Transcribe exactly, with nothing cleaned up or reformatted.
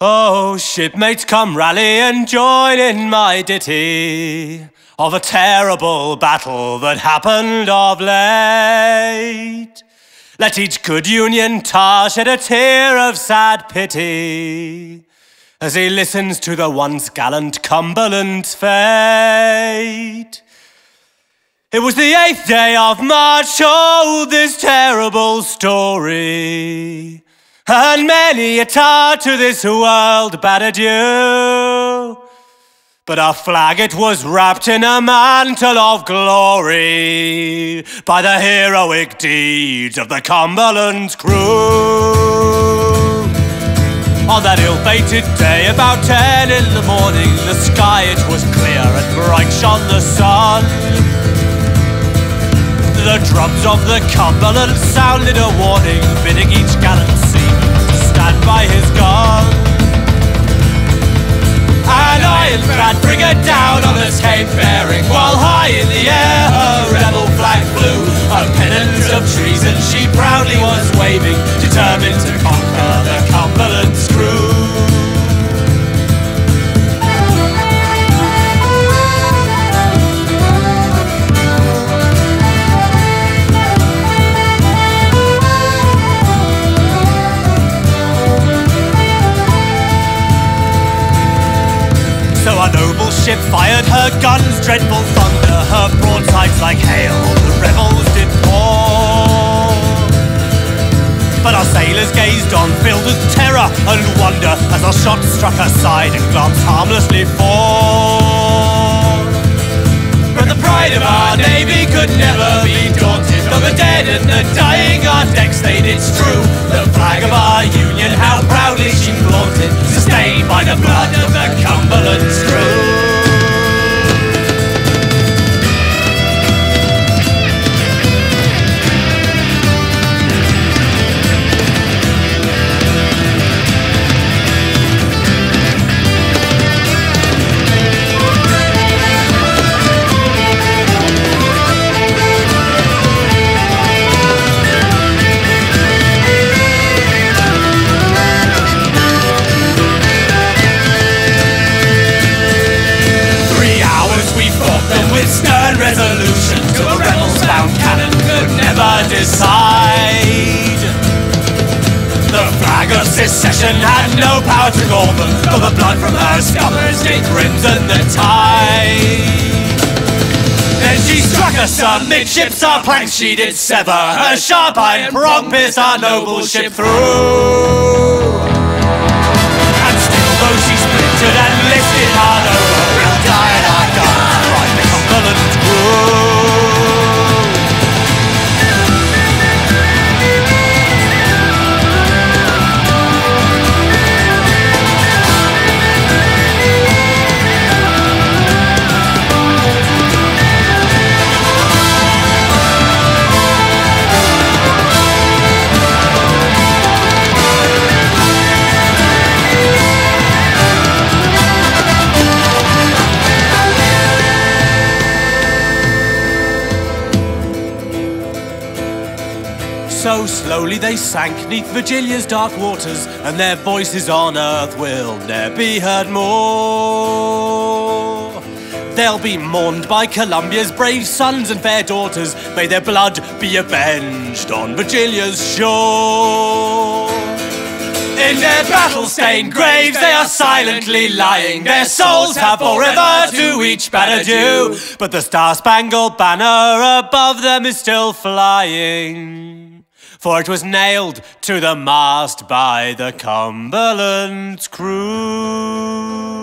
Oh, shipmates, come rally and join in my ditty of a terrible battle that happened of late. Let each good Union tar shed a tear of sad pity as he listens to the once gallant Cumberland's fate. It was the eighth day of March, oh, this terrible story, and many a tar to this world bade adieu. But our flag, it was wrapped in a mantle of glory by the heroic deeds of the Cumberland's crew. On that ill-fated day, about ten in the morning, the sky, it was clear and bright shone the sun. The drums of the Cumberland sounded a warning, bidding each gallant seaman to stand by his gun. An ironclad brigade down on its Cape bearing, while high in the air her rebel flag flew. A pennant of treason she proudly was waving, determined to conquer the Cumberland's crew. So our noble ship fired her guns, dreadful thunder, her broadsides like hail the rebels did pour. But our sailors gazed on, filled with terror and wonder, as our shots struck her side and glanced harmlessly forth. But the pride of our navy could never be daunted, though the dead and the dying our decks they did strew. The flag of our Union, how proudly she flaunted, sustained by the blood of the Cumberland's crew. Resolution to a rebel's bound cannon could never decide. The flag of secession had no power to gall them, though the blood from her scholars did crimson the tide. Then she struck us amidships, our planks she did sever, her sharp iron prong pierced our noble ship through. And still though she splintered and listed hard over, we died our guns like the Cumberland crew. So slowly they sank 'neath Virginia's dark waters, and their voices on earth will ne'er be heard more. They'll be mourned by Columbia's brave sons and fair daughters. May their blood be avenged on Virginia's shore. In their battle-stained graves they are silently lying, their souls have forever to each banner due. But the star-spangled banner above them is still flying, for it was nailed to the mast by the Cumberland's crew.